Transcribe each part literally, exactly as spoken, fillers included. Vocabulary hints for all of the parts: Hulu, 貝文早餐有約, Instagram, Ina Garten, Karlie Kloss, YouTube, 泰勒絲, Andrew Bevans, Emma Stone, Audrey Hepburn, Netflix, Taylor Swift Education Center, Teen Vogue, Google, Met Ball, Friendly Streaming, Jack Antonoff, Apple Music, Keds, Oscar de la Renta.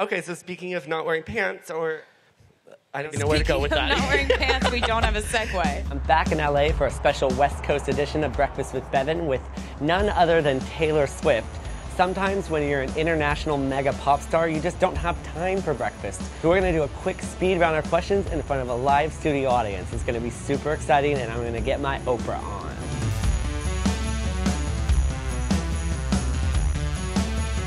Okay, so speaking of not wearing pants, or I don't know where to go with that. Not wearing pants, we don't have a segue. I'm back in L A for a special West Coast edition of Breakfast with Bevan with none other than Taylor Swift. Sometimes when you're an international mega pop star, you just don't have time for breakfast. So we're going to do a quick speed round of questions in front of a live studio audience. It's going to be super exciting, and I'm going to get my Oprah on.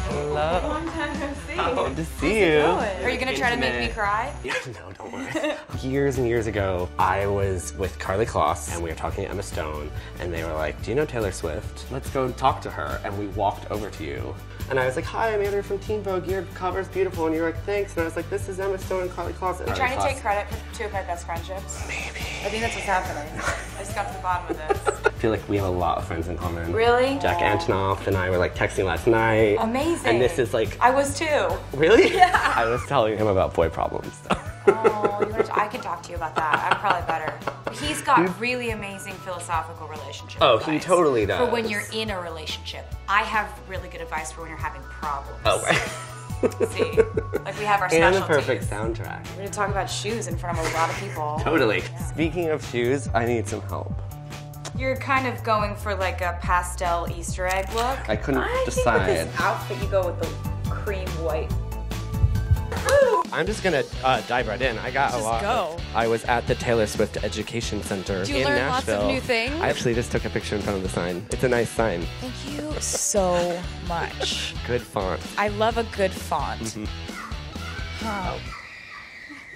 Hello. Long time no see. Oh, good to see you. Are you gonna try to make me cry? Yeah, no, don't worry. Years and years ago, I was with Karlie Kloss, and we were talking to Emma Stone, and they were like, "Do you know Taylor Swift? Let's go talk to her." And we walked over to you, and I was like, "Hi, I'm Andrew from Teen Vogue. Your cover's beautiful." And you were like, "Thanks." And I was like, "This is Emma Stone and Karlie Kloss." You're trying to take credit for two of my best friendships. Maybe. I think that's what's happening. I just got to the bottom of this. I feel like we have a lot of friends in common. Really? Jack Antonoff and I were like texting last night. Amazing. And this is like... I was too. Really? Yeah. I was telling him about boy problems. So. Oh, you're, I could talk to you about that. I'm probably better. He's got really amazing philosophical relationship oh, advice. Oh, he totally does. For when you're in a relationship. I have really good advice for when you're having problems. Oh, right. See, like we have our specialties. And the perfect soundtrack. We're going to talk about shoes in front of a lot of people. Totally. Yeah. Speaking of shoes, I need some help. You're kind of going for like a pastel Easter egg look. I couldn't I decide. Think with this outfit, you go with the cream white. Woo! I'm just gonna uh, dive right in. I got just a lot. Go. Of, I was at the Taylor Swift Education Center you in Nashville. Lots of new things. I actually just took a picture in front of the sign. It's a nice sign. Thank you so much. Good font. I love a good font. Mm-hmm. Wow.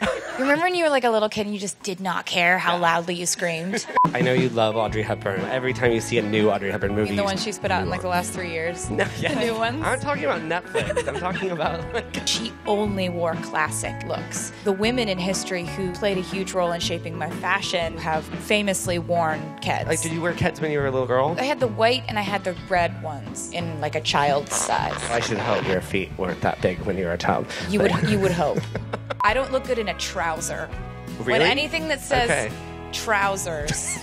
You remember when you were like a little kid and you just did not care how yeah. loudly you screamed? I know you love Audrey Hepburn. Every time you see a new Audrey Hepburn movie, you mean the ones she's put out in like the last three years. No, yeah. The new ones. I'm talking about Netflix. I'm talking about like... She only wore classic looks. The women in history who played a huge role in shaping my fashion have famously worn Keds. Like, did you wear Keds when you were a little girl? I had the white and I had the red ones in like a child's size. I should hope your feet weren't that big when you were a child. You but... would. You would hope. I don't look good in a trouser. Really? When anything that says okay. trousers.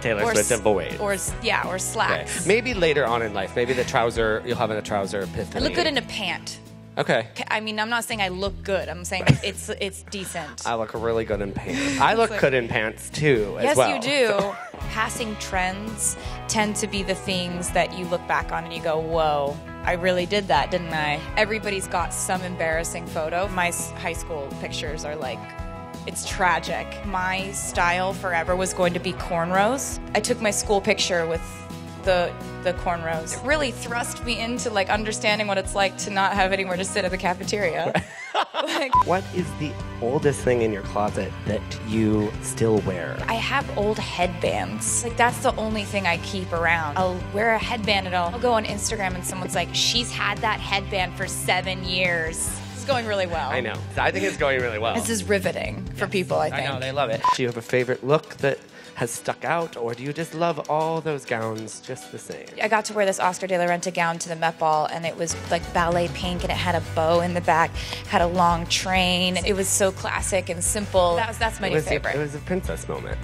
Taylor Swift avoid. Or, yeah, or slacks. Okay. Maybe later on in life. Maybe the trouser, you'll have in a trouser epiphany. I look good in a pant. Okay. I mean, I'm not saying I look good. I'm saying it's it's decent. I look really good in pants. I look like, good in pants, too, as yes, well. Yes, you do. So. Passing trends tend to be the things that you look back on and you go, whoa, I really did that, didn't I? Everybody's got some embarrassing photo. My high school pictures are like... It's tragic. My style forever was going to be cornrows. I took my school picture with the the cornrows. It really thrust me into like understanding what it's like to not have anywhere to sit at the cafeteria. Like, what is the oldest thing in your closet that you still wear? I have old headbands. Like that's the only thing I keep around. I'll wear a headband and I'll, I'll go on Instagram and someone's like, she's had that headband for seven years. Going really well. I know. I think it's going really well. This is riveting for yes. people, I think. I know, they love it. Do you have a favorite look that has stuck out, or do you just love all those gowns just the same? I got to wear this Oscar de la Renta gown to the Met Ball, and it was like ballet pink, and it had a bow in the back, had a long train. It was so classic and simple. That was, that's my it new was favorite. A, it was a princess moment.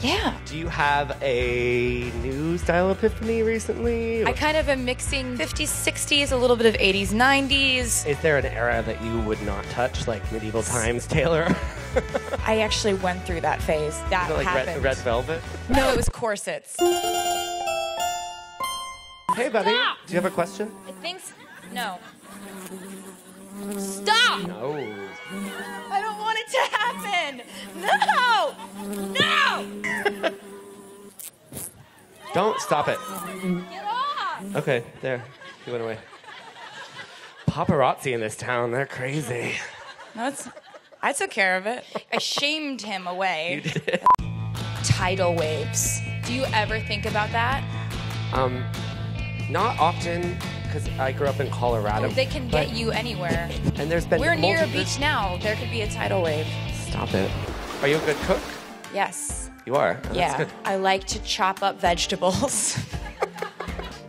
Yeah. Do you have a new style epiphany recently? I kind of am mixing fifties, sixties, a little bit of eighties, nineties. Is there an era that you would not touch, like medieval times, Taylor? I actually went through that phase. That was it like happened. Red, red velvet? No, it was corsets. Hey, buddy. Stop. Do you have a question? I think so. No. Stop! No. I don't want it to happen! No! No! Don't stop it. Get off! Okay, there. He went away. Paparazzi in this town, they're crazy. No, it's, I took care of it. I shamed him away. You did. Tidal waves. Do you ever think about that? Um, not often. Because I grew up in Colorado. They can get you anywhere. And there's been We're near a beach now. There could be a tidal wave. Stop it. Are you a good cook? Yes. You are? Oh, yeah. That's good. I like to chop up vegetables.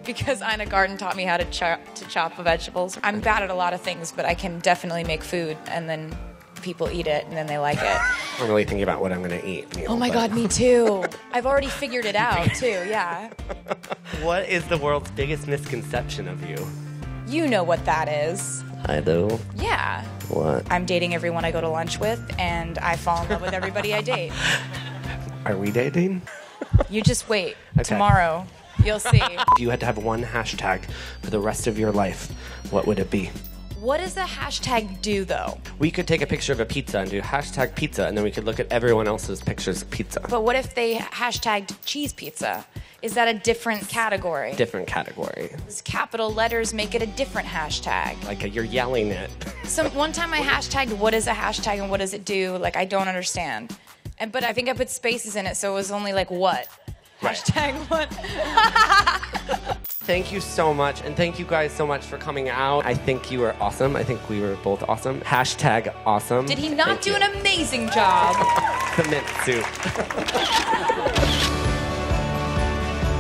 Because Ina Garten taught me how to, cho to chop vegetables. I'm bad at a lot of things, but I can definitely make food. And then people eat it, and then they like it. I'm really thinking about what I'm going to eat. Meal, oh, my but... God, me too. I've already figured it out, too, yeah. What is the world's biggest misconception of you? You know what that is. I do? Yeah. What? I'm dating everyone I go to lunch with, and I fall in love with everybody I date. Are we dating? You just wait. Okay. Tomorrow, you'll see. If you had to have one hashtag for the rest of your life, what would it be? What does the hashtag do, though? We could take a picture of a pizza and do hashtag pizza, and then we could look at everyone else's pictures of pizza. But what if they hashtagged cheese pizza? Is that a different category? Different category. Does capital letters make it a different hashtag? Like a, you're yelling it. So one time I hashtagged what is a hashtag and what does it do? Like, I don't understand. And But I think I put spaces in it, so it was only like what? Right. Hashtag what? Thank you so much, and thank you guys so much for coming out. I think you were awesome. I think we were both awesome. Hashtag awesome. Did he not thank do you. An amazing job? The mint soup.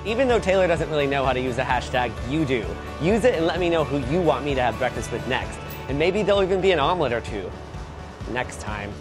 Even though Taylor doesn't really know how to use a hashtag, you do. Use it and let me know who you want me to have breakfast with next. And maybe there'll even be an omelet or two next time.